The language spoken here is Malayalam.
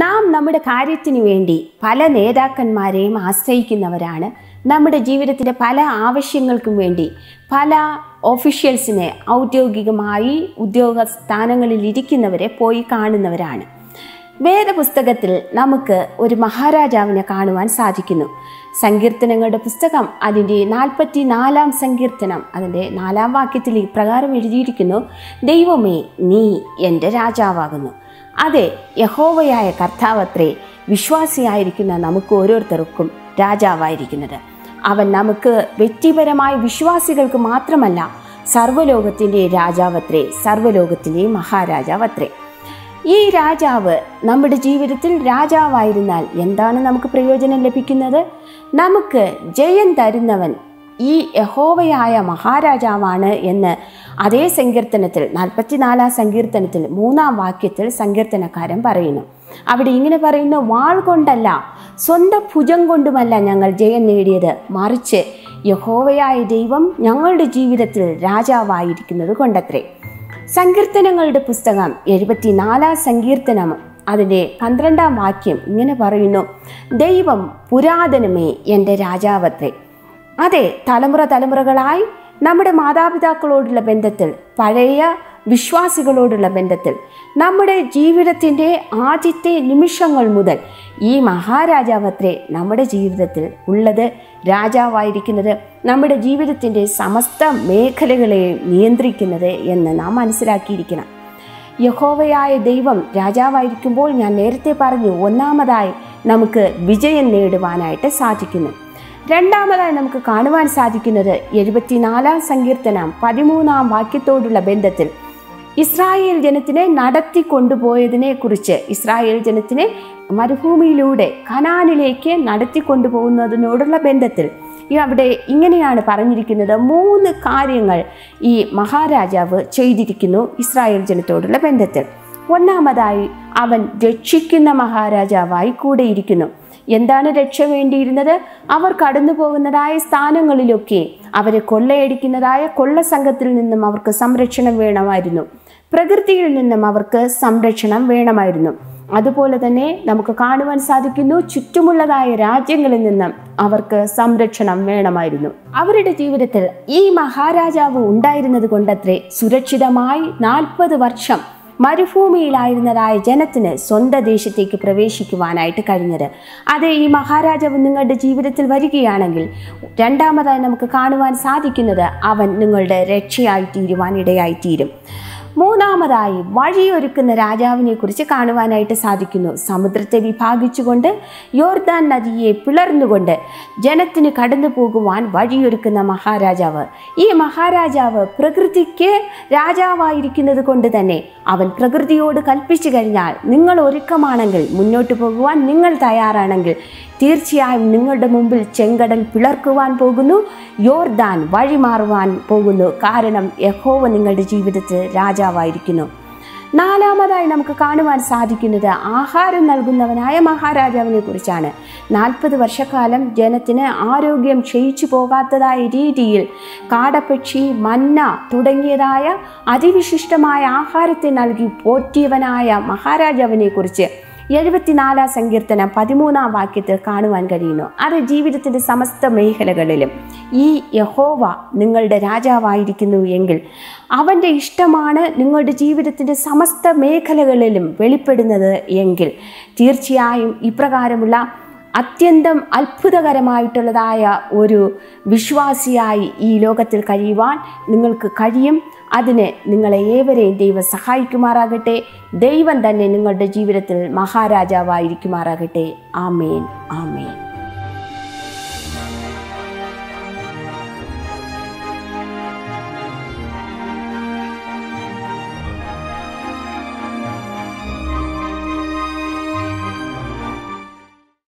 നാം നമ്മുടെ കാര്യത്തിനു വേണ്ടി പല നേതാക്കന്മാരെയും ആശ്രയിക്കുന്നവരാണ്. നമ്മുടെ ജീവിതത്തിൻ്റെ പല ആവശ്യങ്ങൾക്കും വേണ്ടി പല ഓഫീഷ്യൽസിനെ, ഔദ്യോഗികമായി ഉദ്യോഗ സ്ഥാനങ്ങളിൽ ഇരിക്കുന്നവരെ പോയി കാണുന്നവരാണ്. വേദപുസ്തകത്തിൽ നമുക്ക് ഒരു മഹാരാജാവിനെ കാണുവാൻ സാധിക്കുന്നു. സങ്കീർത്തനങ്ങളുടെ പുസ്തകം അതിൻ്റെ 44-ാം സങ്കീർത്തനം അതിൻ്റെ 4-ാം വാക്യത്തിൽ ഇപ്രകാരം എഴുതിയിരിക്കുന്നു: ദൈവമേ, നീ എൻ്റെ രാജാവാകുന്നു. അതെ, യഹോവയായ കർത്താവത്രേ വിശ്വാസിയായിരിക്കുന്ന നമുക്ക് ഓരോരുത്തർക്കും രാജാവായിരിക്കുന്നത്. അവൻ നമുക്ക് വ്യക്തിപരമായ വിശ്വാസികൾക്ക് മാത്രമല്ല, സർവ്വലോകത്തിൻ്റെ രാജാവത്രേ, സർവ്വലോകത്തിൻ്റെ മഹാരാജാവത്രേ. ഈ രാജാവ് നമ്മുടെ ജീവിതത്തിൽ രാജാവായിരുന്നാൽ എന്താണ് നമുക്ക് പ്രയോജനം ലഭിക്കുന്നത്? നമുക്ക് ജയം തരുന്നവൻ ഈ യഹോവയായ മഹാരാജാവാണ് എന്ന് അതേ സങ്കീർത്തനത്തിൽ 44-ാം സങ്കീർത്തനത്തിൽ 3-ാം വാക്യത്തിൽ സങ്കീർത്തനക്കാരൻ പറയുന്നു. അവിടെ ഇങ്ങനെ പറയുന്നു: വാൾ കൊണ്ടല്ല, സ്വന്തം ഭുജം കൊണ്ടുമല്ല ഞങ്ങൾ ജയം നേടിയത്, മറിച്ച് യഹോവയായ ദൈവം ഞങ്ങളുടെ ജീവിതത്തിൽ രാജാവായിരിക്കുന്നത് കൊണ്ടത്രേ. സങ്കീർത്തനങ്ങളുടെ പുസ്തകം 74-ാം സങ്കീർത്തനം അതിൻ്റെ 12-ാം വാക്യം ഇങ്ങനെ പറയുന്നു: ദൈവം പുരാതനമേ എൻ്റെ രാജാവത്രേ. അതെ, തലമുറ തലമുറകളായി നമ്മുടെ മാതാപിതാക്കളോടുള്ള ബന്ധത്തിൽ, പഴയ വിശ്വാസികളോടുള്ള ബന്ധത്തിൽ, നമ്മുടെ ജീവിതത്തിൻ്റെ ആദ്യത്തെ നിമിഷങ്ങൾ മുതൽ ഈ മഹാരാജാവത്രേ നമ്മുടെ ജീവിതത്തിൽ ഉള്ളത്, രാജാവായിരിക്കുന്നത്, നമ്മുടെ ജീവിതത്തിൻ്റെ സമസ്ത മേഖലകളെയും നിയന്ത്രിക്കുന്നത് എന്ന് നാം മനസ്സിലാക്കിയിരിക്കണം. യഹോവയായ ദൈവം രാജാവായിരിക്കുമ്പോൾ, ഞാൻ നേരത്തെ പറഞ്ഞു, ഒന്നാമതായി നമുക്ക് വിജയം നേടുവാനായിട്ട് സാധിക്കുന്നു. രണ്ടാമതായി നമുക്ക് കാണുവാൻ സാധിക്കുന്നത് 74-ാം സങ്കീർത്തനം 13-ാം വാക്യത്തോടുള്ള ബന്ധത്തിൽ ഇസ്രായേൽ ജനത്തിനെ നടത്തി കൊണ്ടുപോയതിനെ കുറിച്ച്, ഇസ്രായേൽ ജനത്തിനെ മരുഭൂമിയിലൂടെ കനാനിലേക്ക് നടത്തി കൊണ്ടുപോകുന്നതിനോടുള്ള ബന്ധത്തിൽ അവിടെ ഇങ്ങനെയാണ് പറഞ്ഞിരിക്കുന്നത്: 3 കാര്യങ്ങൾ ഈ മഹാരാജാവ് ചെയ്തിരിക്കുന്നു ഇസ്രായേൽ ജനത്തോടുള്ള ബന്ധത്തിൽ. ഒന്നാമതായി അവൻ രക്ഷിക്കുന്ന മഹാരാജാവായി കൂടെയിരിക്കുന്നു. എന്താണ് രക്ഷ വേണ്ടിയിരുന്നത്? അവർ കടന്നു പോകുന്നതായ സ്ഥാനങ്ങളിലൊക്കെ അവരെ കൊള്ളയടിക്കുന്നതായ കൊള്ളസംഘത്തിൽ നിന്നും അവർക്ക് സംരക്ഷണം വേണമായിരുന്നു. പ്രകൃതിയിൽ നിന്നും അവർക്ക് സംരക്ഷണം വേണമായിരുന്നു. അതുപോലെ തന്നെ നമുക്ക് കാണുവാൻ സാധിക്കുന്നു, ചുറ്റുമുള്ളതായ രാജ്യങ്ങളിൽ നിന്നും അവർക്ക് സംരക്ഷണം വേണമായിരുന്നു. അവരുടെ ജീവിതത്തിൽ ഈ മഹാരാജാവ് ഉണ്ടായിരുന്നത് കൊണ്ടത്രേ സുരക്ഷിതമായി 40 വർഷം മരുഭൂമിയിലായിരുന്നതായ ജനത്തിന് സ്വന്തം ദേശത്തേക്ക് പ്രവേശിക്കുവാനായിട്ട് കഴിഞ്ഞത്. അതേ, ഈ മഹാരാജാവ് നിങ്ങളുടെ ജീവിതത്തിൽ വരികയാണെങ്കിൽ രണ്ടാമതായി നമുക്ക് കാണുവാൻ സാധിക്കുന്നത് അവൻ നിങ്ങളുടെ രക്ഷയായി തീരുവാൻ ഇടയായിത്തീരും. മൂന്നാമതായി വഴിയൊരുക്കുന്ന രാജാവിനെ കുറിച്ച് കാണുവാനായിട്ട് സാധിക്കുന്നു. സമുദ്രത്തെ വിഭാഗിച്ചുകൊണ്ട്, യോർദാൻ നദിയെ പിളർന്നുകൊണ്ട് ജനത്തിന് കടന്നു പോകുവാൻ വഴിയൊരുക്കുന്ന മഹാരാജാവ്. ഈ മഹാരാജാവ് പ്രകൃതിക്ക് രാജാവായിരിക്കുന്നത് കൊണ്ട് തന്നെ അവൻ പ്രകൃതിയോട് കൽപ്പിച്ചു കഴിഞ്ഞാൽ, നിങ്ങൾ ഒരുക്കമാണെങ്കിൽ, മുന്നോട്ട് പോകുവാൻ നിങ്ങൾ തയ്യാറാണെങ്കിൽ, തീർച്ചയായും നിങ്ങളുടെ മുമ്പിൽ ചെങ്കടൽ പിളർക്കുവാൻ പോകുന്നു, യോർദാൻ വഴിമാറുവാൻ പോകുന്നു. കാരണം യഹോവ നിങ്ങളുടെ ജീവിതത്തിൽ രാജാവായിരിക്കുന്നു. 4-മതായി നമുക്ക് കാണുവാൻ സാധിക്കുന്നത് ആഹാരം നൽകുന്നവനായ മഹാരാജാവിനെ കുറിച്ചാണ്. 40 വർഷക്കാലം ജനത്തിന് ആരോഗ്യം ക്ഷയിച്ചു പോകാത്തതായ രീതിയിൽ കാടപ്പക്ഷി, മന്ന തുടങ്ങിയതായ അതിവിശിഷ്ടമായ ആഹാരത്തെ നൽകി പോറ്റിയവനായ മഹാരാജാവിനെ കുറിച്ച് 74-ാം സങ്കീർത്തനം 13-ാം വാക്യത്തിൽ കാണുവാൻ കഴിയുന്നു. അത് ജീവിതത്തിൻ്റെ സമസ്ത മേഖലകളിലും ഈ യഹോവ നിങ്ങളുടെ രാജാവായിരിക്കുന്നു എങ്കിൽ അവൻ്റെ ഇഷ്ടമാണ് നിങ്ങളുടെ ജീവിതത്തിൻ്റെ സമസ്ത മേഖലകളിലും വെളിപ്പെടുന്നത് എങ്കിൽ തീർച്ചയായും ഇപ്രകാരമുള്ള അത്യന്തം അത്ഭുതകരമായിട്ടുള്ളതായ ഒരു വിശ്വാസിയായി ഈ ലോകത്തിൽ കഴിയുവാൻ നിങ്ങൾക്ക് കഴിയും. അതിന് നിങ്ങളെ ഏവരെയും ദൈവം സഹായിക്കുമാറാകട്ടെ. ദൈവം തന്നെ നിങ്ങളുടെ ജീവിതത്തിൽ മഹാരാജാവായിരിക്കുമാറാകട്ടെ. ആമേൻ, ആമേൻ.